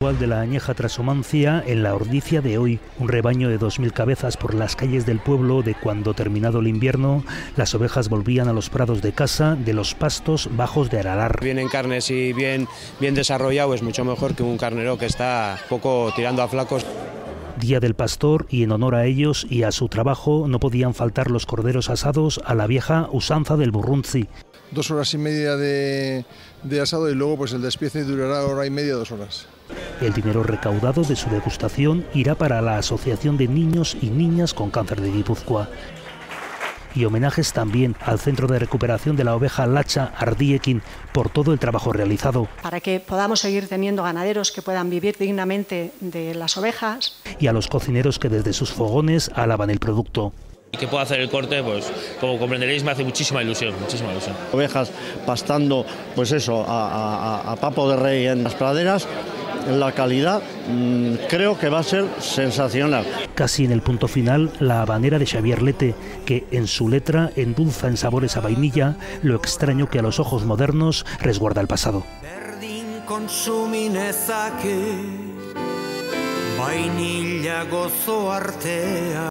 De la añeja trashumancia en la Ordizia de hoy, un rebaño de 2000 cabezas por las calles del pueblo de cuando terminado el invierno las ovejas volvían a los prados de casa de los pastos bajos de Aralar. Bien en carnes y bien desarrollado es mucho mejor que un carnero que está poco tirando a flacos. Día del pastor, y en honor a ellos y a su trabajo no podían faltar los corderos asados a la vieja usanza del burrunzi. 2 horas y media de asado y luego pues el despiece durará 1 hora y media, 2 horas. El dinero recaudado de su degustación irá para la Asociación de Niños y Niñas con Cáncer de Guipúzcoa. Y homenajes también al Centro de Recuperación de la Oveja Lacha Ardiekin por todo el trabajo realizado. Para que podamos seguir teniendo ganaderos que puedan vivir dignamente de las ovejas. Y a los cocineros que desde sus fogones alaban el producto. Y que pueda hacer el corte, pues como comprenderéis me hace muchísima ilusión, muchísima ilusión. Ovejas pastando, pues eso, a Papo de Rey en las praderas. La calidad creo que va a ser sensacional. Casi en el punto final, la habanera de Xavier Lete, que en su letra endulza en sabores a vainilla lo extraño que a los ojos modernos resguarda el pasado.